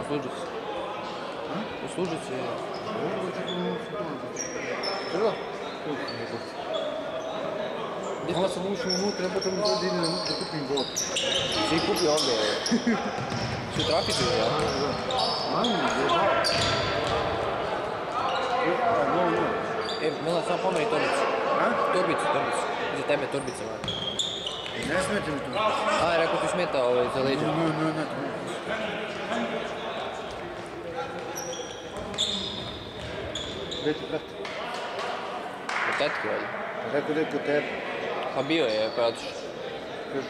Услужите. Услужите. Чего? Здесь нас лучше внутрь, а потом мы ходили внутрь, купим год. Все купи овде. Все трапите? Мам, да. Мила, сам помни торбица. Торбица, торбица. Za tebe torbica. Ne smeta mi to. A, rekao ti smeta ovaj za leđa. Ne. Gdje ti brate? Od tetke, valjda. Rekao da je kod tebe. Pa bio je, pa otišao. Kaže,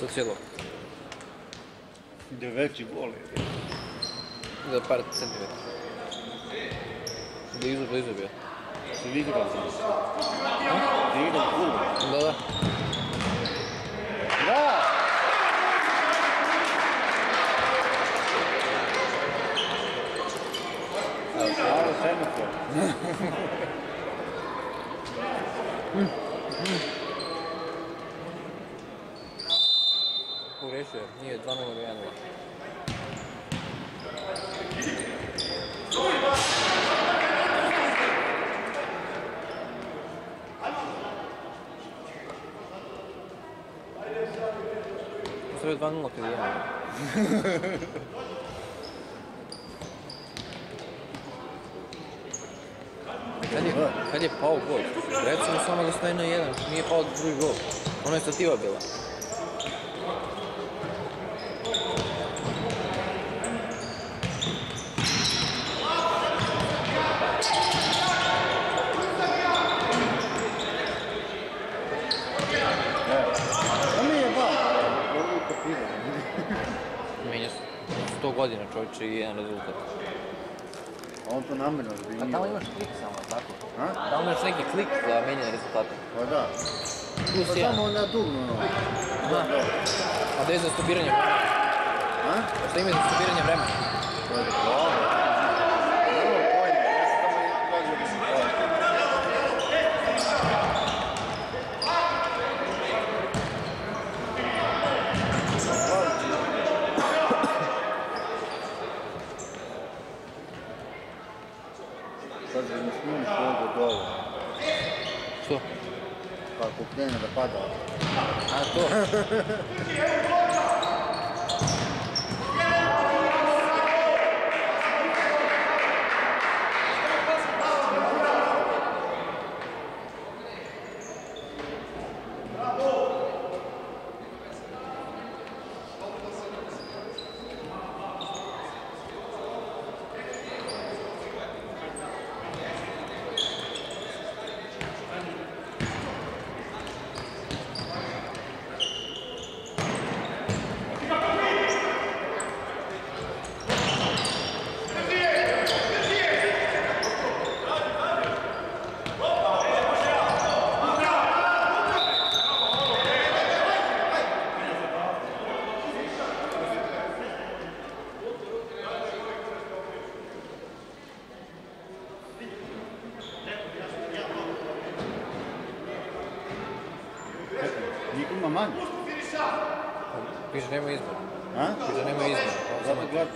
Sa cijelog. Da veći gol je. Za par centimetra. Blizu bio. Si igrao sam se. Da igrao gol. Da. Da! Hvala, sedmice. Urešio je, nije 2-0 do 1-0. Sve je 2-0 kada je 1-0. Kad je pao gol? Recimo samo da stoji na 1, nije pao drugi gol. Ono je stativa bila. Godina čovječe i jedan rezultat. On to namjerno zbrinjio. A tamo imaš klik samo, tako? Tamo imaš neki klik za menjanje rezultata. Pa da. Pa samo onda dugno. Da. A da je za stopiranje vremena. A što ima za stopiranje vremena? To je dobro. Dobro pojme, ja se tamo i dođu da se pojme. Što? Pa kupljena da pada. A to? Hvala što pratite kanal. manje. Piše nema izbora. Piše nema izbora. Zato gledam.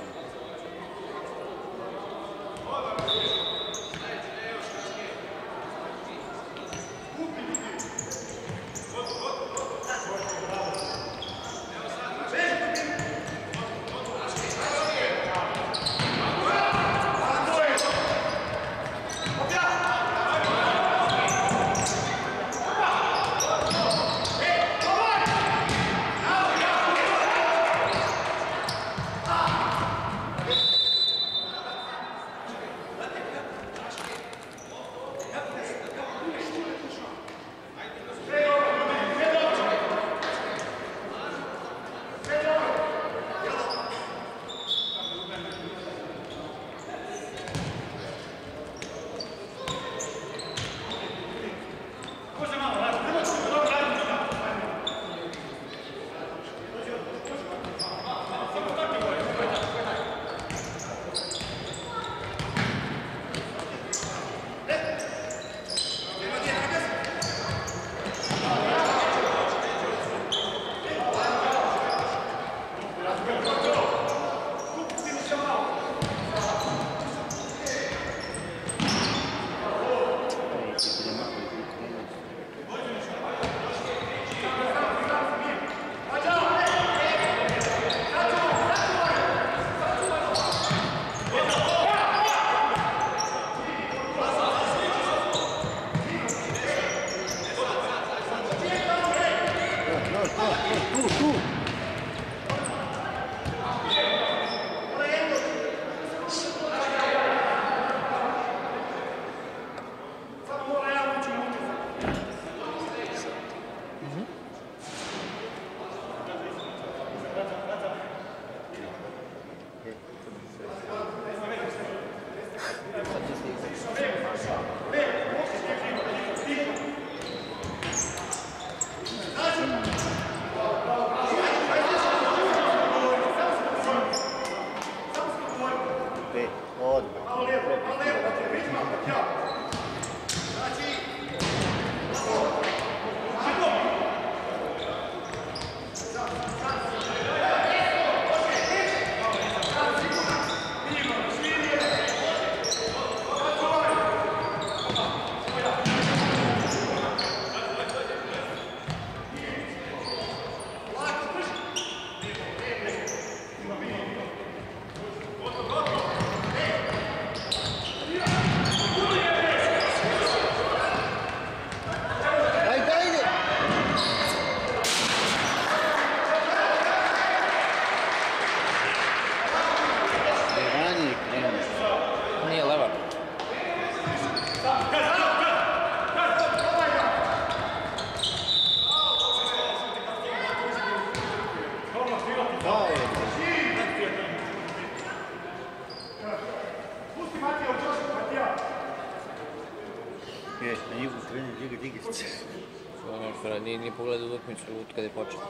Nije pogledao utakmicu kada je počeo.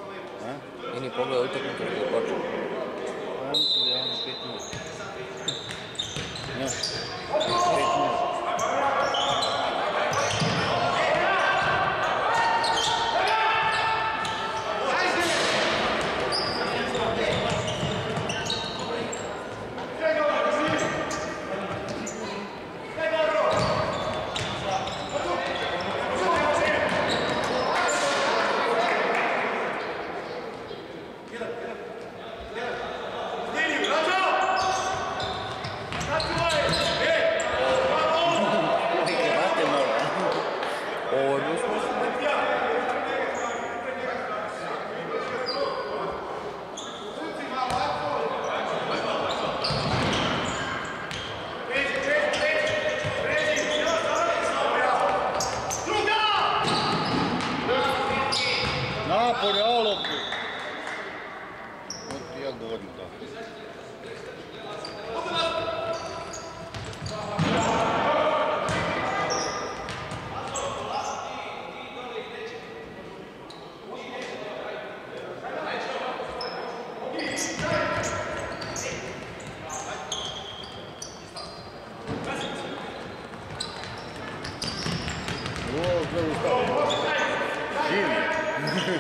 Nije pogledao utakmicu kada je počeo. Mislim da je ono 5-0. Ne, 5-0.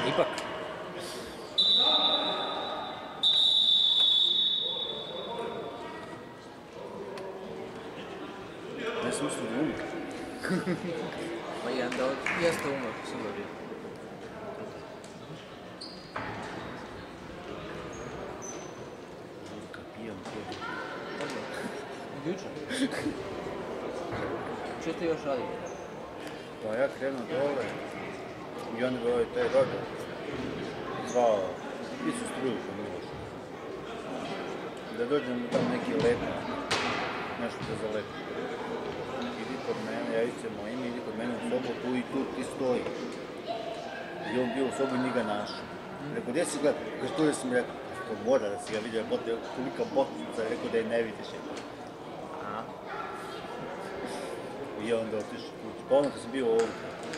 Ipak. Иисусу умер. А я отдал, я стал умер, смотри. Juče? Če ste još radili? Pa ja krenuo dole I onda je taj rođer zvao Isus Trujuša Miloša da dođem tam neki lepa, nešto te zalepi. Idi kod mene, ja ićem moje ime, idi kod mene u sobu, tu I tu, ti stoji. I on bio u sobu I njega našao. Rekao, gdje si gledao? Kaže, tu sam rekao, to mora da si ga vidio, kolika botnica, rekao da je ne vidiš. I onda otišao kuću. Ponovno kad sam bio ovdje,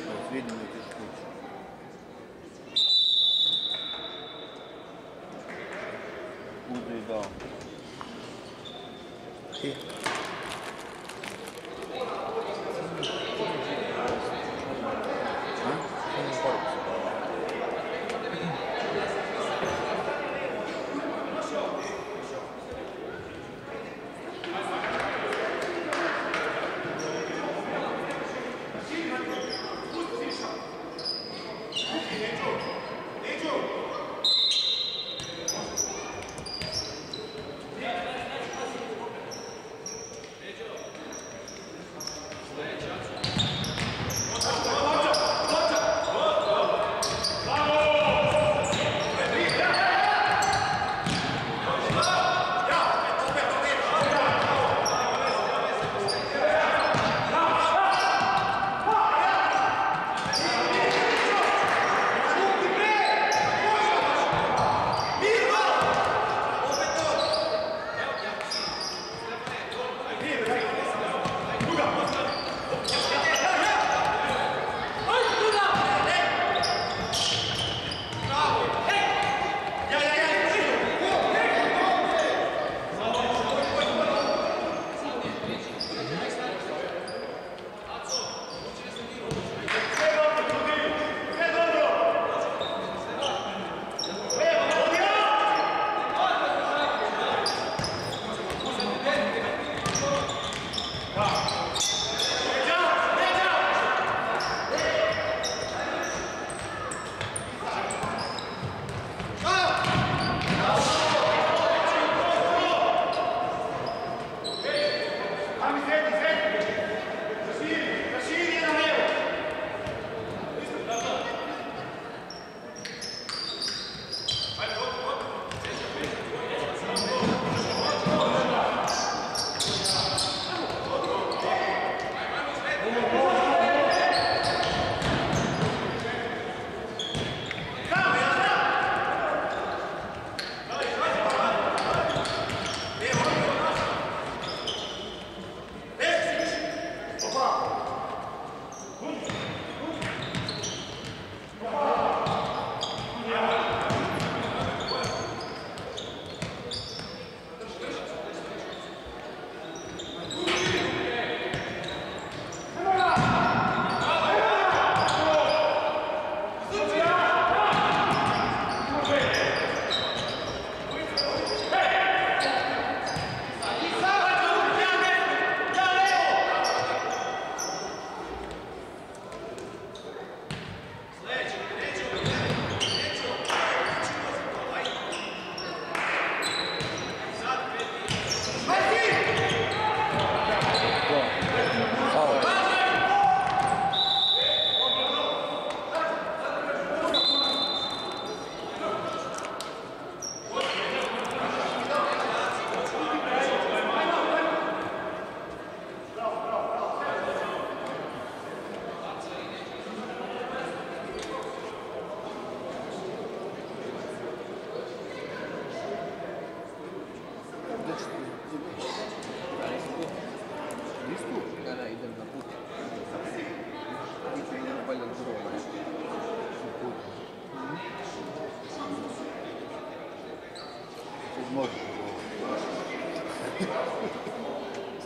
da vidim I otišao kuću. Udo I dao.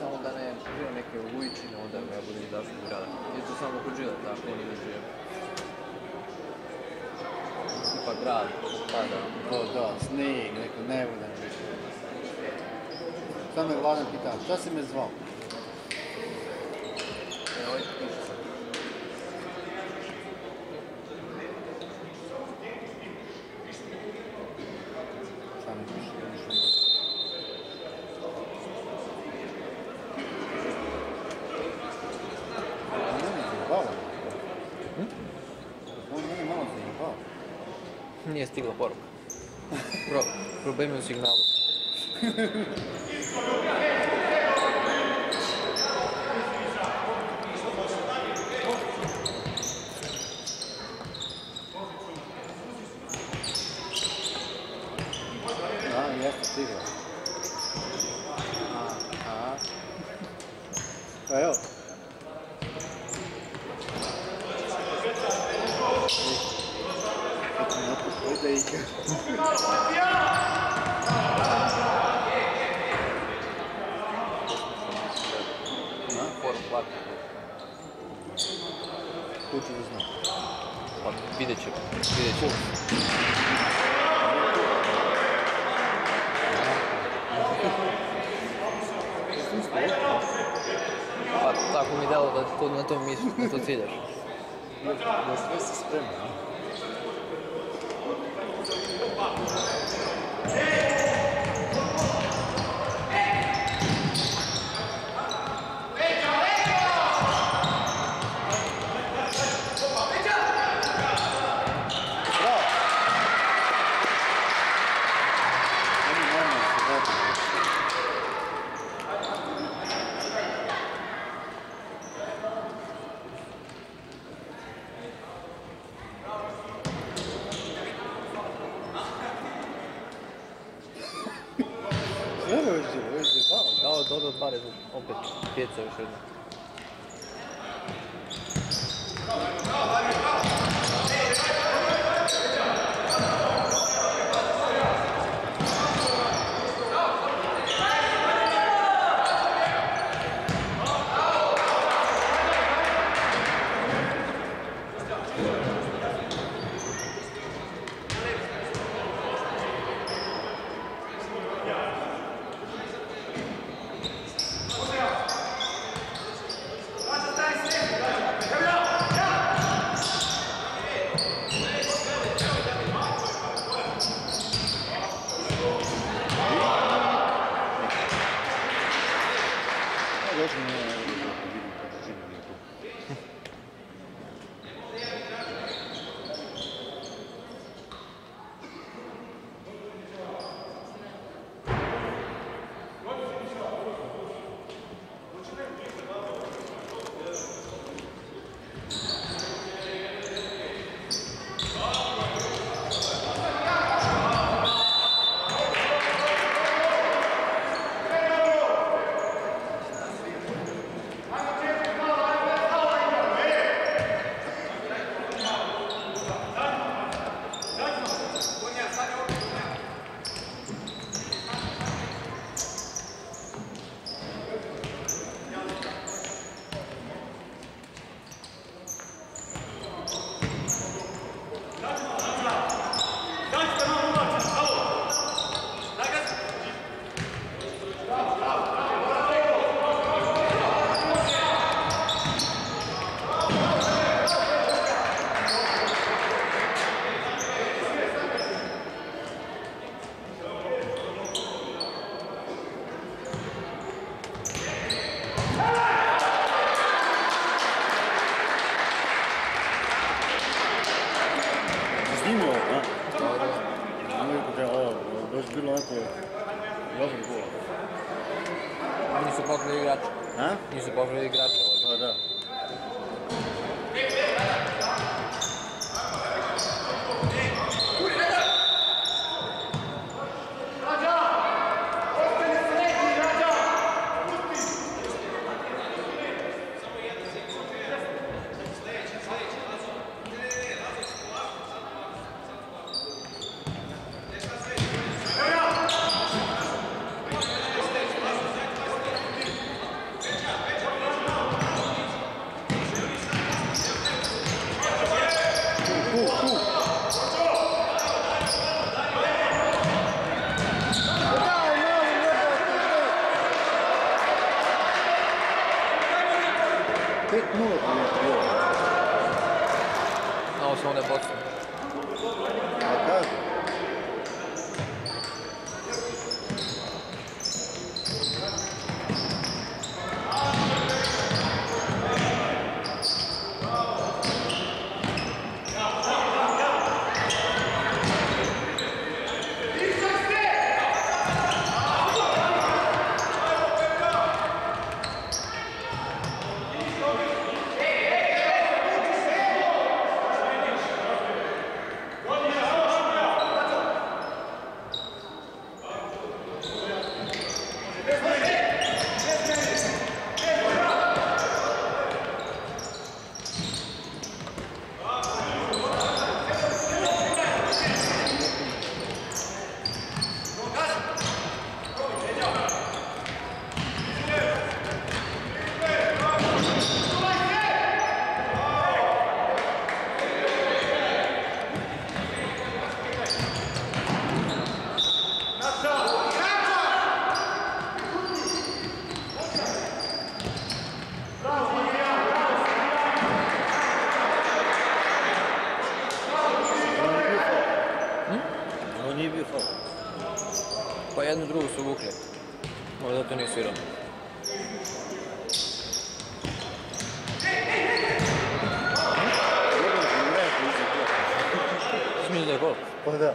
Samo da ne živim neke uličine, onda ja budem izašao iz grada. Jer to samo oko živim, tako oni ne živim. Tipa grad, pada. Da, snijeg, neko nevodan živim. Sada me Vladan pitao, šta si me zvao? nije stigla poruka. Problem je u signalu. Evo. Kuću uzna. Vidjet ćemo. Pa tako mi je dalo da to na to misliš, da to ciljaš. Da sve se sprema. Dodao dva rezultata, opet pjeca još jedna. možda to nije svirao. Smiš da je gol? Pa da.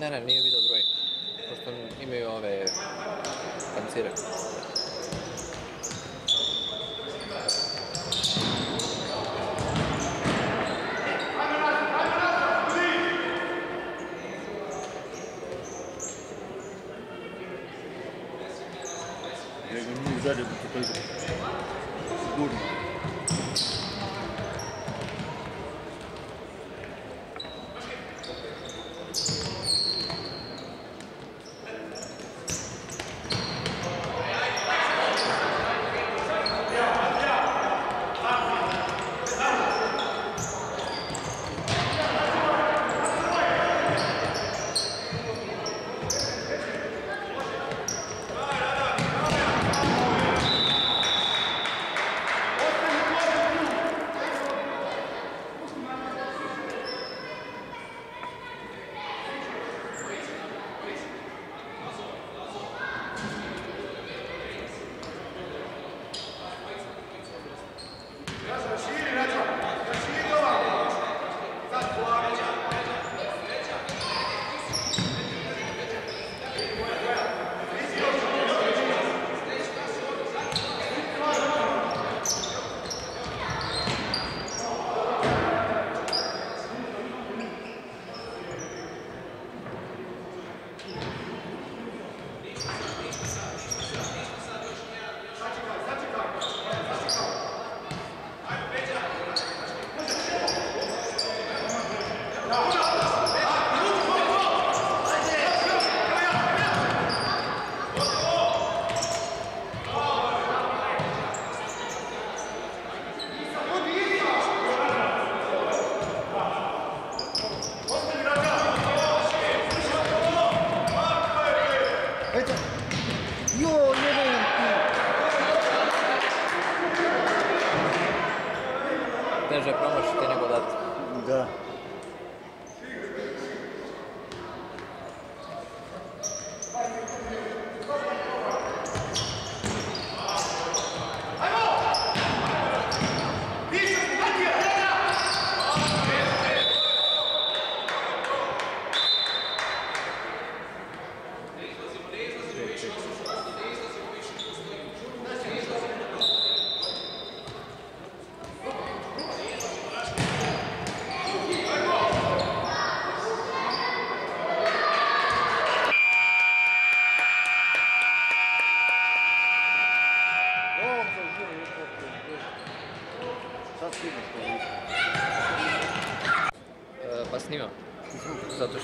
Ne, ne, nije vidio broj, pošto imaju ove pancire. Nego nije zadnje da to izgleda. Sigurno. What?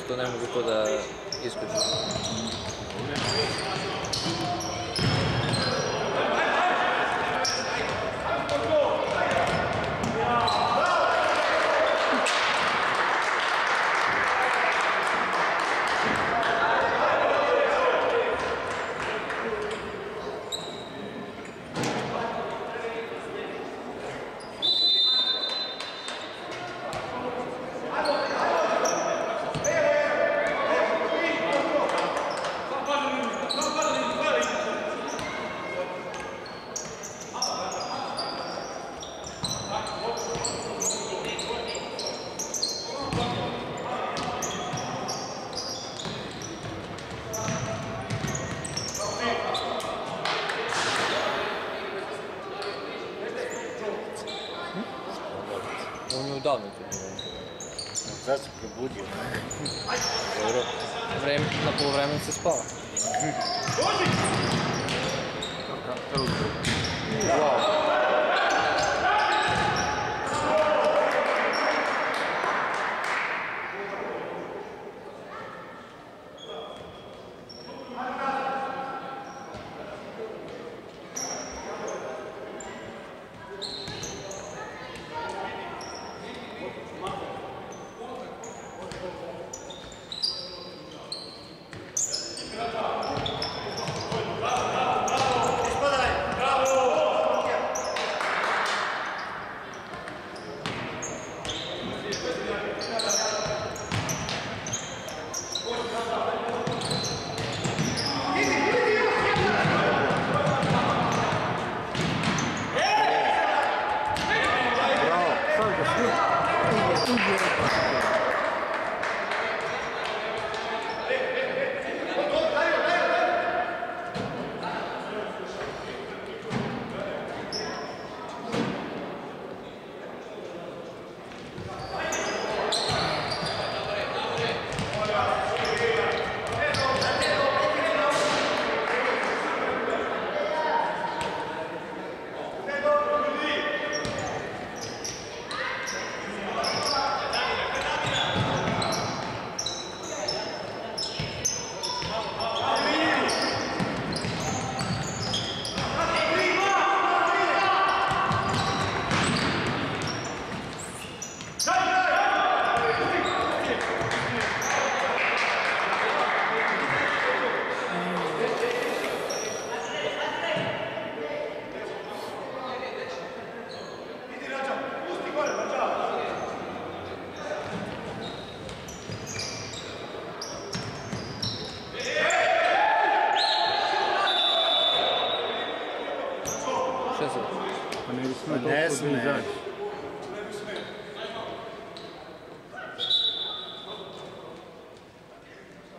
što ne mogu to da iskuću. Zdaj se prebudijo. Na polovremenu se spava.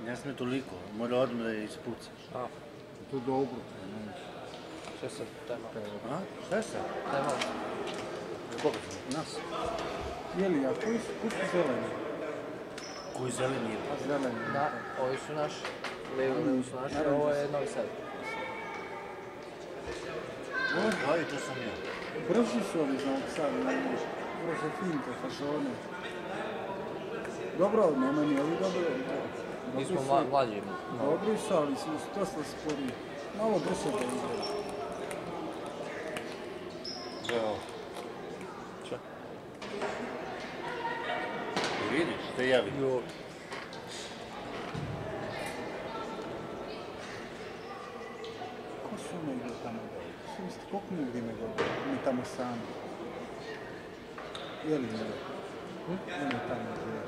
Ne sme toliko, mora odmah da je ispuca. To je dobro. Še se, taj malo. Še se? Taj malo. Koga smo? Nas. Jeli, a koji su zeleni? Koji zeleni je? Zeleni, da. Ovi su naši, levi su naši, a ovo je Novi Sad. Aj, to sam ja. Brži su ovi za ovog Sada, brže finte, fašone. Dobro, nema ni ovi dobro. Mi smo mlađi. Dobri su, ali smo dosta spori. Malo brzo da izgleda. Evo. Če? Ti vidiš? Te ja vidim. Jo. Ko su ono igra tamo dobro? Svi mi ste poknuli vime dobro. Mi tamo sami. Jeli mi dobro? Ono tamo dobro.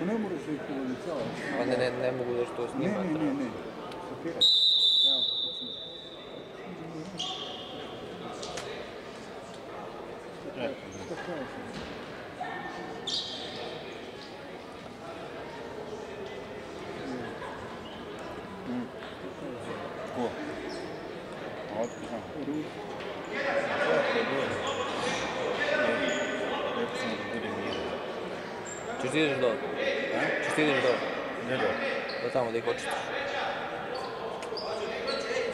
Ne moraš ih uvelicavati. Ne mogu da što snimati. Ne. Stopirati. Evo, počinje. Šta kažeš? Ko? Otkazam. Ruč. Lepo sam da budem jedan. Češ ti ideš dole? Češ ti ideš dole? Ne dole. Da tamo da ih očitaš.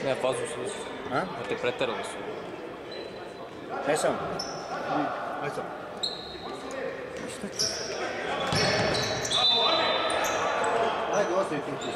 Ne, fazu su da su. Da te preterali su. Aj sam. Aj sam. Šta ću? actually think he's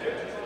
Yes.